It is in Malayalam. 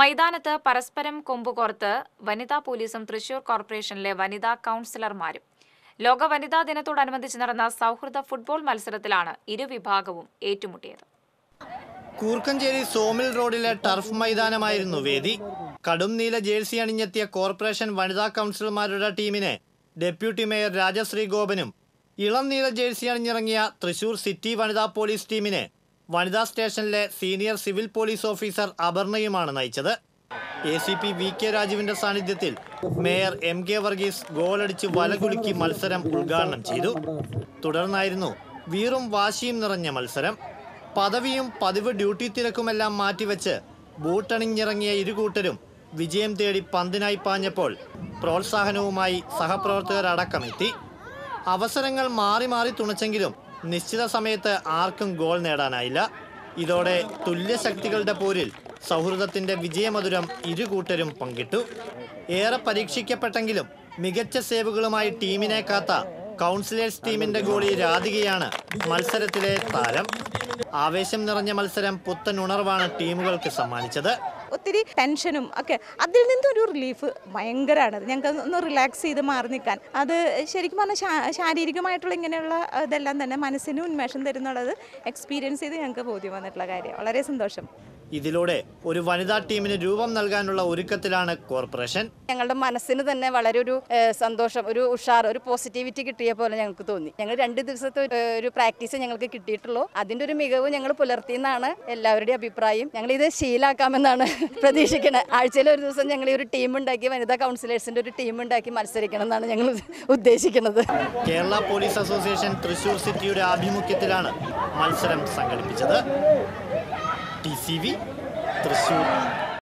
മൈതാനത്ത് പരസ്പരം കൊമ്പുകോർത്ത് വനിതാ പോലീസും തൃശൂർ കോർപ്പറേഷനിലെ വനിതാ കൌൺസിലർമാരും. ലോക വനിതാ ദിനത്തോടനുബന്ധിച്ച് നടന്ന സൗഹൃദ ഫുട്ബോൾ മത്സരത്തിലാണ് ഇരുവിഭാഗവും ഏറ്റുമുട്ടിയത്. കൂർക്കഞ്ചേരി സോമിൽ റോഡിലെ ടർഫ് മൈതാനമായിരുന്നു വേദി. കടും നീല ജേഴ്സി അണിഞ്ഞെത്തിയ കോർപ്പറേഷൻ വനിതാ കൌൺസിലർമാരുടെ ടീമിനെ ഡെപ്യൂട്ടി മേയർ രാജശ്രീ ഗോപനും ഇളം നീല ജേഴ്സി അണിഞ്ഞിറങ്ങിയ തൃശൂർ സിറ്റി വനിതാ പോലീസ് ടീമിനെ വനിതാ സ്റ്റേഷനിലെ സീനിയർ സിവിൽ പോലീസ് ഓഫീസർ അപർണയുമാണ് നയിച്ചത്. ACP VK രാജുവിന്റെ സാന്നിധ്യത്തിൽ മേയർ MK വർഗീസ് ഗോളടിച്ച് വലകുലുക്കി മത്സരം ഉദ്ഘാടനം ചെയ്തു. തുടർന്നായിരുന്നു വീറും വാശിയും നിറഞ്ഞ മത്സരം. പദവിയും പതിവ് ഡ്യൂട്ടി തിരക്കുമെല്ലാം മാറ്റിവെച്ച് ബൂട്ടണിഞ്ഞിറങ്ങിയ ഇരുകൂട്ടരും വിജയം തേടി പന്തിനായി പാഞ്ഞപ്പോൾ പ്രോത്സാഹനവുമായി സഹപ്രവർത്തകർ അടക്കമെത്തി. അവസരങ്ങൾ മാറി മാറി തുണച്ചെങ്കിലും നിശ്ചിത സമയത്ത് ആർക്കും ഗോൾ നേടാനായില്ല. ഇതോടെ തുല്യശക്തികളുടെ പോരിൽ സൗഹൃദത്തിന്റെ വിജയമധുരം ഇരുകൂട്ടരും പങ്കിട്ടു. ഏറെ പരീക്ഷിക്കപ്പെട്ടെങ്കിലും മികച്ച സേവുകളുമായി ടീമിനെ കാത്ത കൗൺസിലേഴ്സ് ടീമിന്റെ ഗോളി രാധികയാണ് മത്സരത്തിലെ താരം. ആവേശം നിറഞ്ഞ മത്സരം പുത്തൻ ഉണർവാണ് ടീമുകൾക്ക് സമ്മാനിച്ചത്. ഒത്തിരി ടെൻഷനും ഒക്കെ അതിൽ നിന്നൊരു റിലീഫ് ഭയങ്കരമാണ്. ഞങ്ങൾക്ക് ഒന്ന് റിലാക്സ് ചെയ്ത് മാറി നിൽക്കാൻ അത് ശരിക്കും പറഞ്ഞാൽ ശാരീരികമായിട്ടുള്ള ഇങ്ങനെയുള്ള ഇതെല്ലാം തന്നെ മനസ്സിന് ഉന്മേഷം തരുന്നുള്ളത് എക്സ്പീരിയൻസ് ചെയ്ത് ഞങ്ങൾക്ക് ബോധ്യം വന്നിട്ടുള്ള കാര്യം വളരെ സന്തോഷം. ഇതിലൂടെ ഒരു വനിതാ ടീമിന് രൂപം നൽകാനുള്ള ഒരുക്കത്തിലാണ് കോർപ്പറേഷൻ. ഞങ്ങളുടെ മനസ്സിന് തന്നെ വളരെ ഒരു സന്തോഷം, ഒരു ഉഷാർ, ഒരു പോസിറ്റിവിറ്റി കിട്ടിയ പോലെ ഞങ്ങൾക്ക് തോന്നി. ഞങ്ങൾ 2 ദിവസത്തെ ഒരു പ്രാക്ടീസ് ഞങ്ങൾക്ക് കിട്ടിയിട്ടുള്ളൂ. അതിൻ്റെ ഒരു മികവ് ഞങ്ങൾ പുലർത്തിയെന്നാണ് എല്ലാവരുടെയും അഭിപ്രായം. ഞങ്ങളിത് ശീലാക്കാമെന്നാണ് പ്രതീക്ഷിക്കുന്നത്. ആഴ്ചയിൽ ഒരു ദിവസം ഞങ്ങൾ ഒരു ടീം ഉണ്ടാക്കി, വനിതാ കൗൺസിലേഴ്സിന്റെ ഒരു ടീം ഉണ്ടാക്കി മത്സരിക്കണം എന്നാണ് ഞങ്ങൾ ഉദ്ദേശിക്കുന്നത്. കേരള പോലീസ് അസോസിയേഷൻ തൃശൂർ സിറ്റിയുടെ ആഭിമുഖ്യത്തിലാണ് മത്സരം സംഘടിപ്പിച്ചത്. TCV, Thrissur.